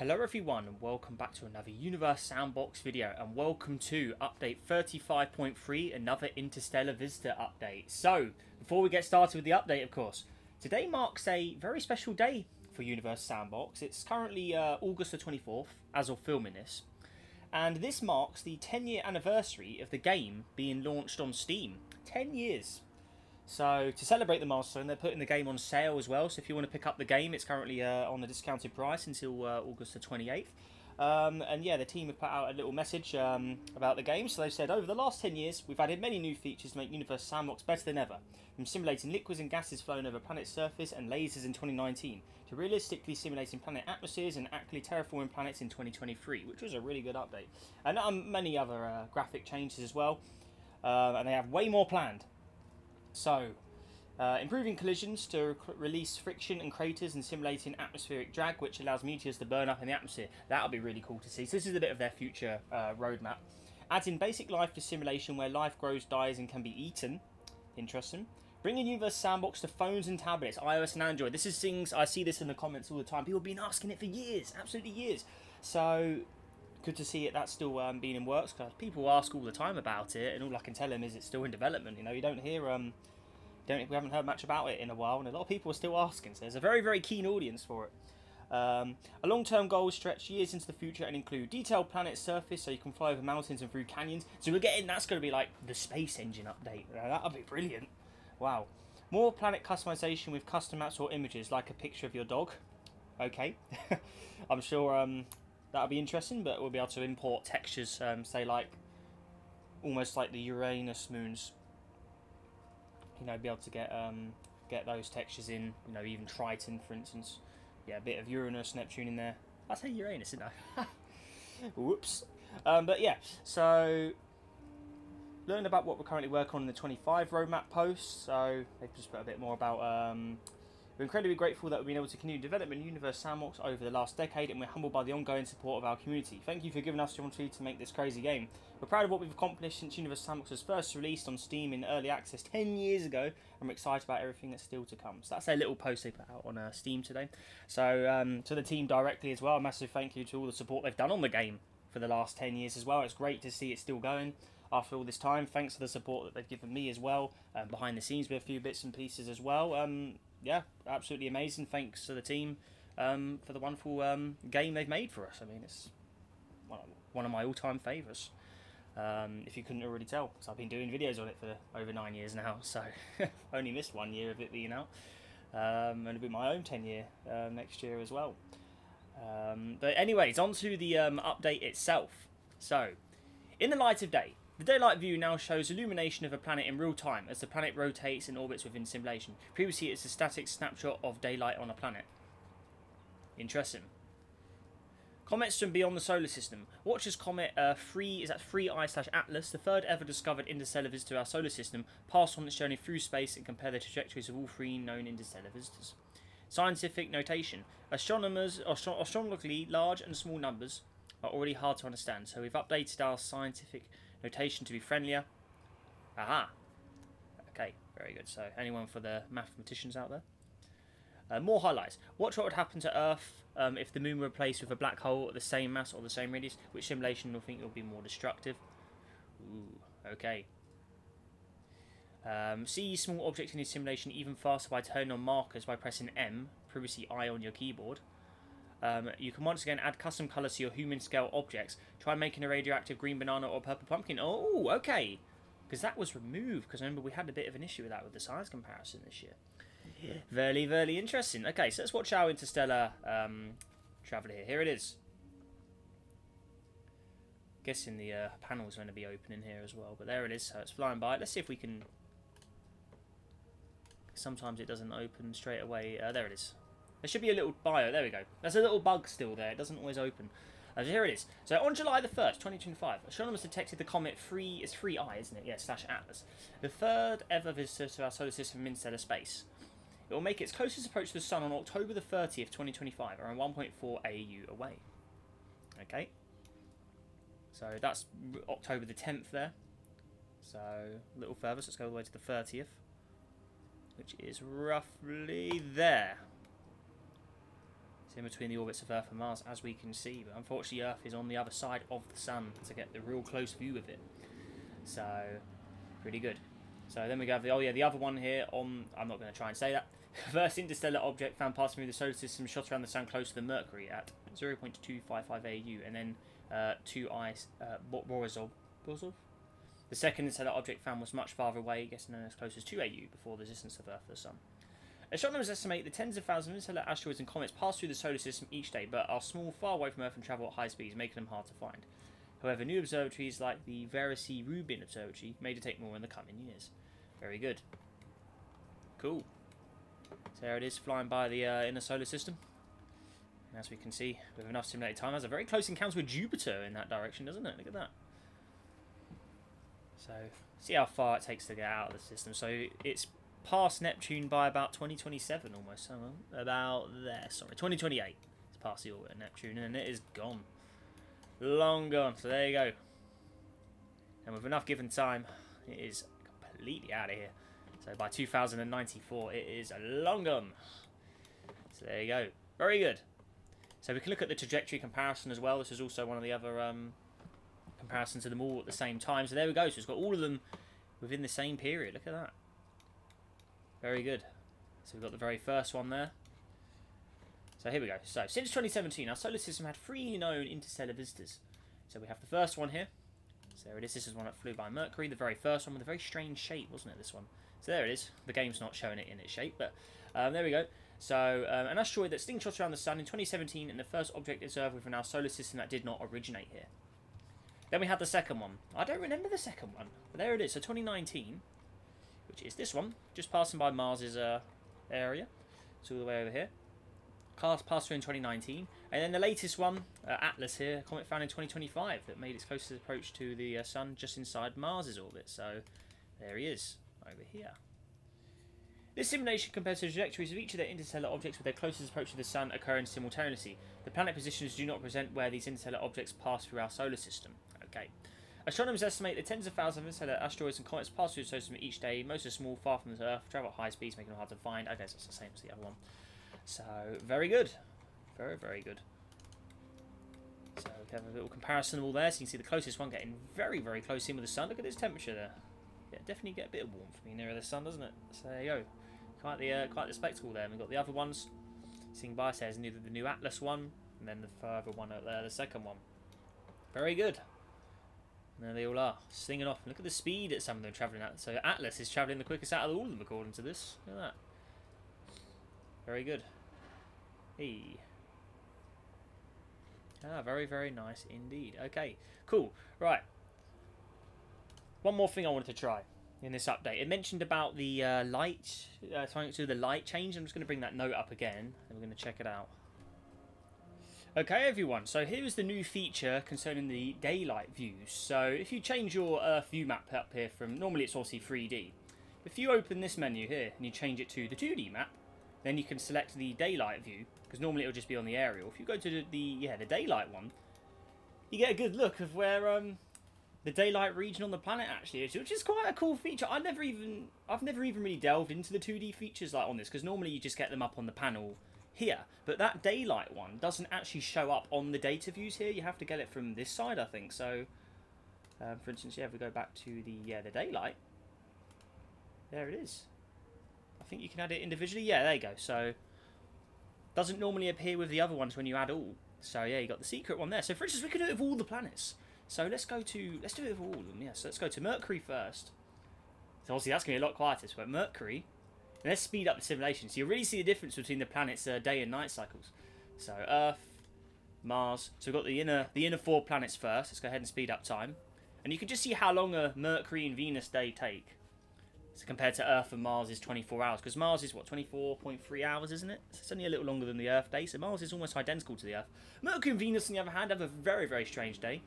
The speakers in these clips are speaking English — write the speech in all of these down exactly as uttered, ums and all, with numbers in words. Hello everyone and welcome back to another Universe Sandbox video, and welcome to update thirty-five point three, another Interstellar Visitor update. So before we get started with the update, of course, today marks a very special day for Universe Sandbox. It's currently uh, August the twenty-fourth as of filming this, and this marks the ten year anniversary of the game being launched on Steam. ten years. So to celebrate the milestone, they're putting the game on sale as well. So if you want to pick up the game, it's currently uh, on the discounted price until uh, August the twenty-eighth. Um, and yeah, the team have put out a little message um, about the game. So they've said, over the last ten years, we've added many new features to make Universe Sandbox better than ever. From simulating liquids and gases flowing over planet's surface and lasers in twenty nineteen, to realistically simulating planet atmospheres and accurately terraforming planets in twenty twenty-three, which was a really good update. And um, many other uh, graphic changes as well. Uh, and they have way more planned. So, uh, improving collisions to release friction and craters and simulating atmospheric drag, which allows meteors to burn up in the atmosphere. That'll be really cool to see. So this is a bit of their future uh, roadmap. Adding basic life to simulation where life grows, dies and can be eaten. Interesting. Bringing Universe Sandbox to phones and tablets, iOS and Android. This is things, I see this in the comments all the time. People have been asking it for years, absolutely years. So, good to see it. That's still um, being in works, because people ask all the time about it, and all I can tell them is it's still in development. You know, you don't hear, um, don't we haven't heard much about it in a while, and a lot of people are still asking. So there's a very, very keen audience for it. Um, a long-term goal stretched years into the future and include detailed planet surface, so you can fly over mountains and through canyons. So we're getting that's going to be like the space engine update. That'll be brilliant. Wow. More planet customization with custom maps or images, like a picture of your dog. Okay, I'm sure. Um, That'll be interesting, but we'll be able to import textures, um, say like, almost like the Uranus moons. You know, be able to get um, get those textures in, you know, even Triton, for instance. Yeah, a bit of Uranus, Neptune in there. I say Uranus, didn't I? Whoops. Um, but yeah, so, learn about what we're currently working on in the twenty-five roadmap post. So, they've just put a bit more about... Um, We're incredibly grateful that we've been able to continue development in Universe Sandbox over the last decade, and we're humbled by the ongoing support of our community. Thank you for giving us the opportunity to make this crazy game. We're proud of what we've accomplished since Universe Sandbox was first released on Steam in early access ten years ago, and we're excited about everything that's still to come. So that's their little post they put out on uh, Steam today. So um, to the team directly as well, a massive thank you to all the support they've done on the game for the last ten years as well. It's great to see it still going after all this time. Thanks for the support that they've given me as well, um, behind the scenes with a few bits and pieces as well. Um, yeah, absolutely amazing. Thanks to the team um, for the wonderful um, game they've made for us. I mean, it's one of my all-time favourites, um, if you couldn't already tell, because I've been doing videos on it for over nine years now, so only missed one year of it being out, um, and it'll be my own ten year uh, next year as well. Um, but anyways, on to the um, update itself. So, in the light of day, the daylight view now shows illumination of a planet in real time as the planet rotates and orbits within simulation. Previously, it's a static snapshot of daylight on a planet. Interesting. Comets from beyond the solar system. Watch as comet uh, three is at three I slash Atlas, the third ever discovered interstellar visitor to our solar system, pass on its journey through space and compare the trajectories of all three known interstellar visitors. Scientific notation. Astronomers, astro astronomically large and small numbers are already hard to understand, so we've updated our scientific notation to be friendlier. Aha. Okay, very good. So anyone for the mathematicians out there? Uh, more highlights. Watch what would happen to Earth um, if the moon were replaced with a black hole at the same mass or the same radius. Which simulation will think it will be more destructive? Ooh, okay. Um, see small objects in your simulation even faster by turning on markers by pressing M, previously I on your keyboard. Um, you can once again add custom colours to your human scale objects. Try making a radioactive green banana or purple pumpkin. Oh, okay. Because that was removed. Because remember, we had a bit of an issue with that with the size comparison this year. Yeah. Very, very interesting. Okay, so let's watch our interstellar um, traveller here. Here it is. Guessing the uh, panel's going to be opening here as well. But there it is. So it's flying by. Let's see if we can... Sometimes it doesn't open straight away. Uh, there it is. There should be a little bio. There we go. There's a little bug still there. It doesn't always open. Uh, here it is. So on July the first, twenty twenty-five, astronomers detected the comet three. It's three I, isn't it? Yeah, slash Atlas, the third ever visitor to our solar system in interstellar space. It will make its closest approach to the sun on October the thirtieth, twenty twenty-five, around one point four A U away. Okay. So that's October the tenth there. So a little further. So let's go all the way to the thirtieth, which is roughly there. It's in between the orbits of Earth and Mars, as we can see, but unfortunately Earth is on the other side of the Sun to get the real close view of it. So, pretty good. So then we go, the, oh yeah, the other one here on, I'm not going to try and say that. First interstellar object found passing through the solar system, shot around the Sun closer to Mercury at zero point two five five A U, and then uh, two I uh, Borisov. Borisov? The second interstellar object found was much farther away, getting as close as two A U before the distance of Earth to the Sun. Astronomers estimate the tens of thousands of interstellar asteroids and comets pass through the solar system each day, but are small, far away from Earth and travel at high speeds, making them hard to find. However, new observatories like the Vera C. Rubin Observatory may detect more in the coming years. Very good. Cool. So there it is, flying by the uh, inner solar system. And as we can see, with enough simulated time, has a very close encounter with Jupiter in that direction, doesn't it? Look at that. So, see how far it takes to get out of the system. So, it's past Neptune by about twenty twenty-seven almost, so about there, sorry, twenty twenty-eight, it's past the orbit of Neptune, and it is gone, long gone, so there you go, and with enough given time, it is completely out of here, so by two thousand ninety-four, it is long gone, so there you go, very good, so we can look at the trajectory comparison as well. This is also one of the other um, comparisons of them all at the same time, so there we go, so it's got all of them within the same period, look at that. Very good. So we've got the very first one there. So here we go. So since twenty seventeen, our solar system had three known interstellar visitors. So we have the first one here. So there it is. This is one that flew by Mercury. The very first one with a very strange shape, wasn't it, this one? So there it is. The game's not showing it in its shape, but um, there we go. So um, an asteroid that slingshot around the Sun in twenty seventeen and the first object observed within our solar system that did not originate here. Then we had the second one. I don't remember the second one, but there it is. So twenty nineteen... which is this one, just passing by Mars's uh, area. It's all the way over here. Cars passed through in twenty nineteen. And then the latest one, uh, Atlas here, a comet found in twenty twenty-five that made its closest approach to the uh, Sun just inside Mars's orbit. So there he is, over here. This simulation compares the trajectories of each of their interstellar objects with their closest approach to the Sun occurring simultaneously. The planet positions do not present where these interstellar objects pass through our solar system. Okay. Astronomers estimate the tens of thousands of interstellar asteroids and comets pass through the solar system each day. Most are small, far from the Earth, travel at high speeds, making them hard to find. I guess that's the same as the other one. So, very good. Very, very good. So, we have a little comparison all there. So, you can see the closest one getting very, very close in with the Sun. Look at this temperature there. Yeah, definitely get a bit of warmth being nearer the Sun, doesn't it? So, there you go. Quite the, uh, quite the spectacle there. And we've got the other ones. Seeing by says neither the new Atlas one and then the further one out there, the second one. Very good. There they all are, slinging off. Look at the speed at some of them travelling at. So Atlas is travelling the quickest out of all of them, according to this. Look at that. Very good. Hey. Ah, very, very nice indeed. Okay, cool. Right. One more thing I wanted to try in this update. It mentioned about the uh, light, uh, trying to do the light change. I'm just going to bring that note up again, and we're going to check it out. Okay everyone, so here is the new feature concerning the daylight views. So if you change your Earth view map up here from, normally it's obviously three D. If you open this menu here and you change it to the two D map, then you can select the daylight view, because normally it'll just be on the aerial. If you go to the, yeah, the daylight one, you get a good look of where um, the daylight region on the planet actually is, which is quite a cool feature. I never even, I've never even really delved into the two D features like on this, because normally you just get them up on the panel here, but that daylight one doesn't actually show up on the data views here. You have to get it from this side, I think. So, um, for instance, yeah, if we go back to the yeah the daylight, there it is. I think you can add it individually. Yeah, there you go. So, doesn't normally appear with the other ones when you add all. So yeah, you got the secret one there. So for instance, we could do it with all the planets. So let's go to let's do it with all of them. Yeah, so let's go to Mercury first. So obviously that's gonna be a lot quieter. So Mercury. Let's speed up the simulation. So you really see the difference between the planets' uh, day and night cycles. So Earth, Mars. So we've got the inner the inner four planets first. Let's go ahead and speed up time. And you can just see how long a Mercury and Venus day take. So compared to Earth and Mars is twenty-four hours. Because Mars is, what, twenty-four point three hours, isn't it? So it's only a little longer than the Earth day. So Mars is almost identical to the Earth. Mercury and Venus, on the other hand, have a very, very strange day.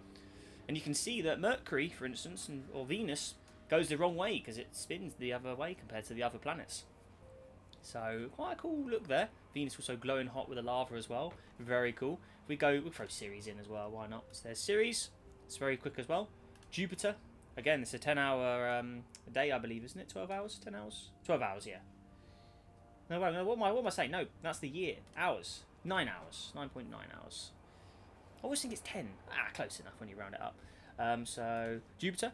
And you can see that Mercury, for instance, and, or Venus, goes the wrong way because it spins the other way compared to the other planets. So, quite a cool look there. Venus also glowing hot with the lava as well. Very cool. If we go, we'll throw Ceres in as well. Why not? So there's Ceres. It's very quick as well. Jupiter. Again, it's a ten hour um, day, I believe, isn't it? twelve hours? ten hours? twelve hours, yeah. No, wait, no, what am I, what am I saying? No, that's the year. Hours. Nine hours, nine point nine hours. I always think it's ten. Ah, close enough when you round it up. Um, so Jupiter,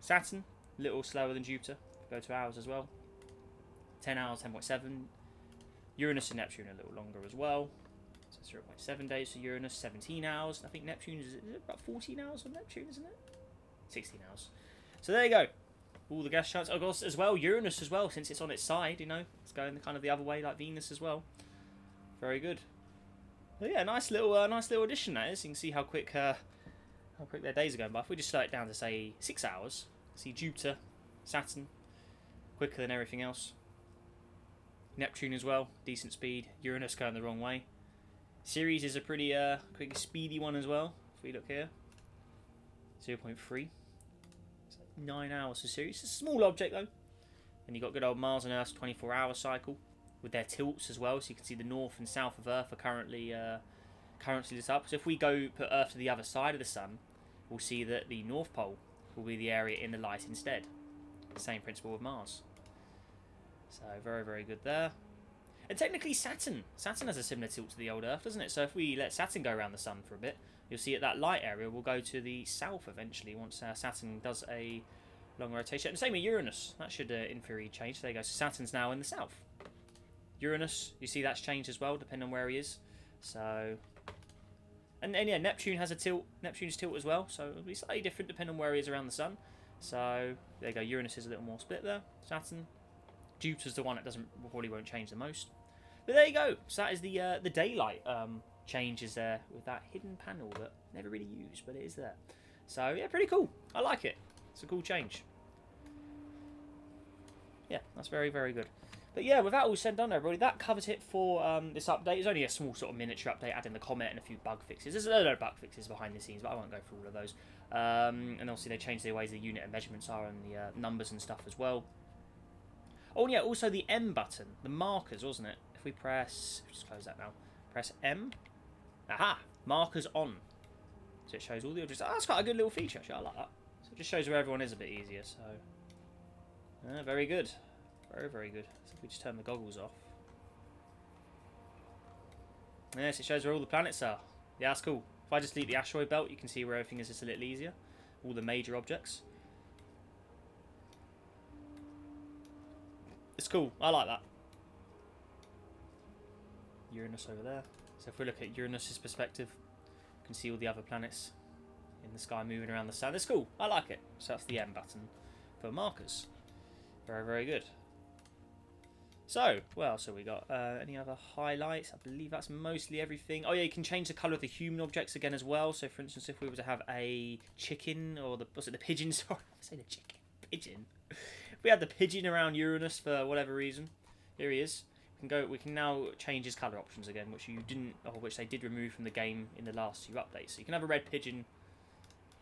Saturn, a little slower than Jupiter. Go to hours as well. ten hours, ten point seven. Uranus and Neptune a little longer as well. So zero point seven days for Uranus, seventeen hours. I think Neptune is, is it about fourteen hours for Neptune, isn't it? sixteen hours. So there you go. All the gas giants. Oh, gosh, as well, Uranus as well, since it's on its side, you know. It's going the kind of the other way, like Venus as well. Very good. But yeah, nice little uh, nice little addition that is. You can see how quick uh, how quick their days are going by. If we just slow it down to, say, six hours, see Jupiter, Saturn, quicker than everything else. Neptune as well, decent speed. Uranus going the wrong way. Ceres is a pretty uh, quick, speedy one as well. If we look here, zero point three. Nine hours for Ceres. It's a small object though. And you've got good old Mars and Earth's twenty-four hour cycle with their tilts as well. So you can see the north and south of Earth are currently uh, currently lit up. So if we go put Earth to the other side of the Sun, we'll see that the North Pole will be the area in the light instead. The same principle with Mars. So very, very good there. And technically Saturn. Saturn has a similar tilt to the old Earth, doesn't it? So if we let Saturn go around the Sun for a bit, you'll see that that light area will go to the south eventually once uh, Saturn does a long rotation. And same with Uranus. That should, uh, in theory, change. There you go. So Saturn's now in the south. Uranus, you see that's changed as well, depending on where he is. So, and, and yeah, Neptune has a tilt. Neptune's tilt as well. So it'll be slightly different depending on where he is around the Sun. So there you go. Uranus is a little more split there. Saturn. Jupiter's the one that doesn't probably won't change the most. But there you go. So that is the uh, the daylight um, changes there with that hidden panel that I never really used, but it is there. So yeah, pretty cool. I like it. It's a cool change. Yeah, that's very, very good. But yeah, with that all said and done, everybody, that covers it for um, this update. It's only a small sort of miniature update, adding the comet and a few bug fixes. There's a load of bug fixes behind the scenes, but I won't go through all of those. Um, and obviously they changed the ways the unit and measurements are and the uh, numbers and stuff as well. Oh yeah, also the M button, the markers, wasn't it? If we press, just close that now, press M, aha, markers on. So it shows all the objects. Oh, that's quite a good little feature, actually, I like that. So it just shows where everyone is a bit easier, so. Yeah, very good, very, very good. So if we just turn the goggles off. Yes, it shows where all the planets are. Yeah, that's cool. If I just delete the asteroid belt, you can see where everything is just a little easier. All the major objects. It's cool. I like that. Uranus over there. So if we look at Uranus's perspective, you can see all the other planets in the sky moving around the Sun. It's cool. I like it. So that's the M button for markers. Very, very good. So, what else have we got? Uh, any other highlights? I believe that's mostly everything. Oh yeah, you can change the colour of the human objects again as well. So for instance, if we were to have a chicken or the, was it the pigeon? Sorry, I say the chicken. Pigeon. We had the pigeon around Uranus for whatever reason. Here he is. We can go. We can now change his colour options again, which you didn't, or which they did remove from the game in the last few updates. So you can have a red pigeon,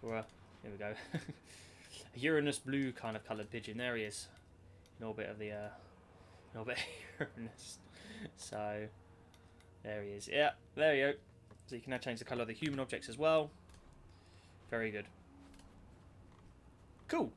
or a, here we go, a Uranus blue kind of coloured pigeon. There he is, in orbit of the, uh, in orbit of Uranus. So there he is. Yeah, there you go. So you can now change the colour of the human objects as well. Very good. Cool.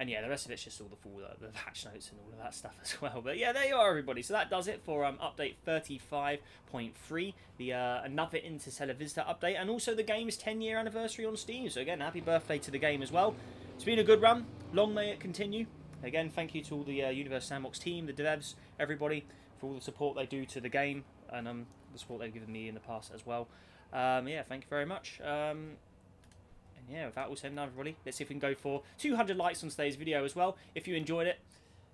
And yeah, the rest of it's just all the full, the patch notes and all of that stuff as well. But yeah, there you are, everybody. So that does it for um, update thirty-five point three, the uh, another Interstellar Visitor update, and also the game's ten year anniversary on Steam. So again, happy birthday to the game as well. It's been a good run. Long may it continue. Again, thank you to all the uh, Universe Sandbox team, the devs, everybody, for all the support they do to the game and um, the support they've given me in the past as well. Um, yeah, thank you very much. Um, Yeah, with that all said and done, everybody, let's see if we can go for two hundred likes on today's video as well. If you enjoyed it,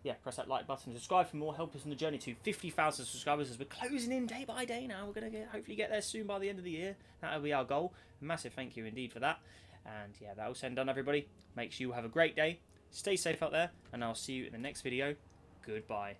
yeah, press that like button, subscribe for more, help us on the journey to fifty thousand subscribers as we're closing in day by day now. We're going to get, hopefully get there soon by the end of the year. That'll be our goal. Massive thank you indeed for that. And yeah, that all said and done, everybody. Make sure you have a great day. Stay safe out there, and I'll see you in the next video. Goodbye.